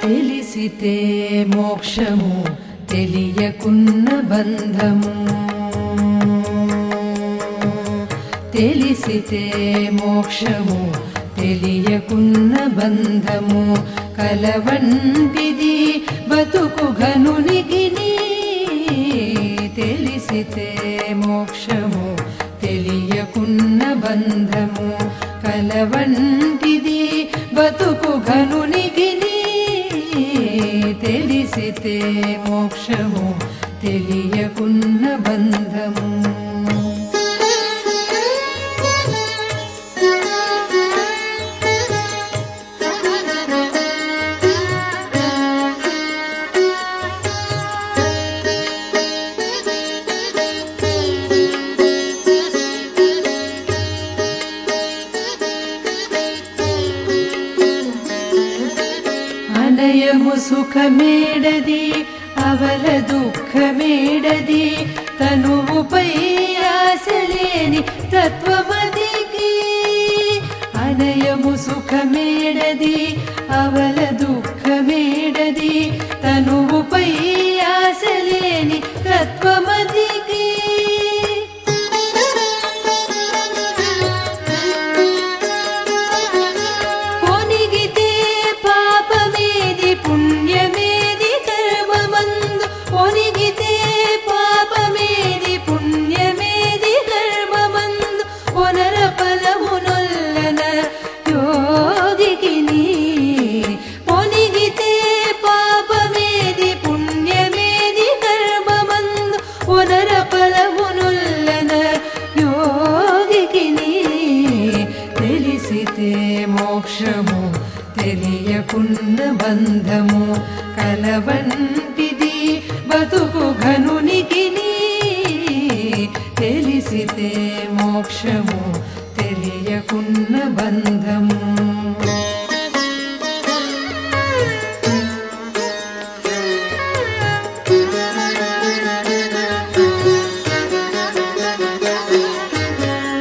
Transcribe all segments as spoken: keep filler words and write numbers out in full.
तेलिसिते मोक्षमु तेलियकुन्न बंधमु तेलिसिते मोक्षमु तेलियकुन्न बंधमु कलवंटिदि बतुकुगनुनिगिनि तेलिसिते मोक्षमु तेलियकुन्न बंधमु कलवंटिदि बतुकुगनुनिगिनि तेलिसिते मोक्षमु तेलियकुन्न बंधमु अनयमु सुख मेडदि अवल दुख मेडदि तनुवु पै आसलेनि तत्वमदिकि अनयमु सुख मेडदि अवल दुख मेडदि तनुवु पै आसलेनि तत्वमदिकि मोक्षमु तेलियकुन्न बंधमु कलवंटिदि बतुकु घनुनिगिनि तेलिसिते मोक्षमु तेलियकुन्न बंधमु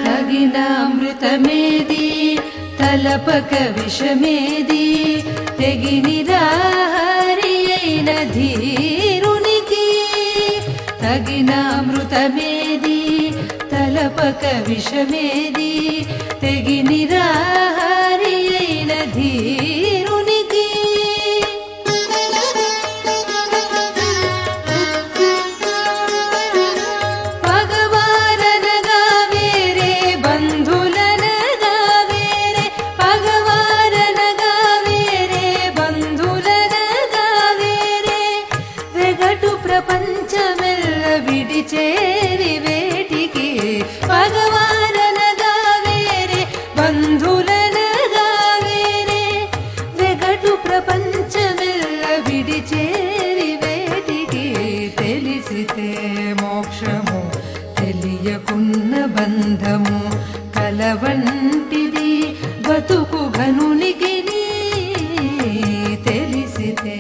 तगिनामृतमेदि तलपक विषमेदि तेगिनिराहार्यैन धीरुनिकि तगिनामृतमेदि तलपक विषमेदि तेगिनिराहार्यैन धीरुनिकि चेरी बेटी की भगवान न गावेरे बंधुल न गावेरे वेगटु प्रपंच मेल्ल बिडि चेरी बेटी की तेलिसिते मोक्षमु तेलियकुन्न बंधमु कलवंटिदि बतुकु घनुनिगिनि तेलिसिते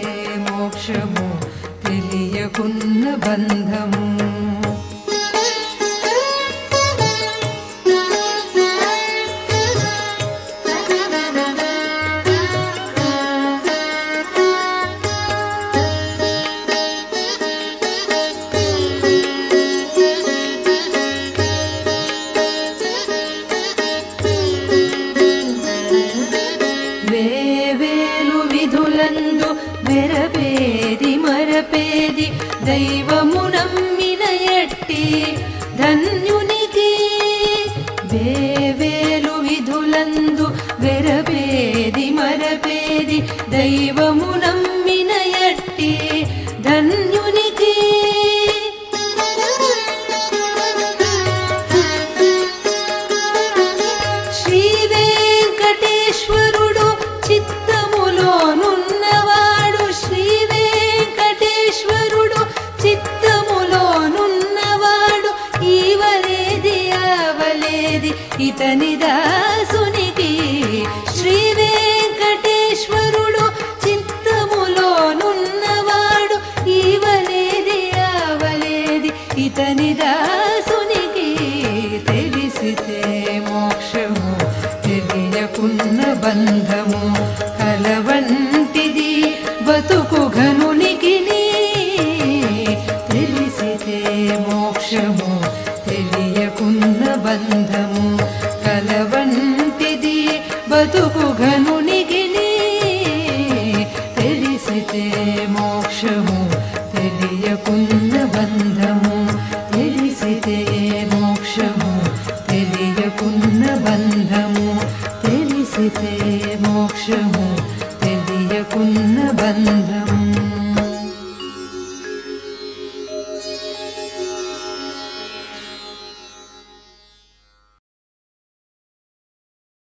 मोक्षमु तेलियकुन्न बंधमु मेरपेदि मरपेदि दैवमुनम्मिन यट्टि धन्युनिकि वेवेलु विधुलंदु वेरपेदि मरपेदि दैवमुनम्मिन यट्टि धन्युनिकि श्री वेंकटेश्वरुडु चित्तमुलोनु श्री वेंकटेश तेलिसिते मोक्षमु तेलिय कुन्न बंधमु।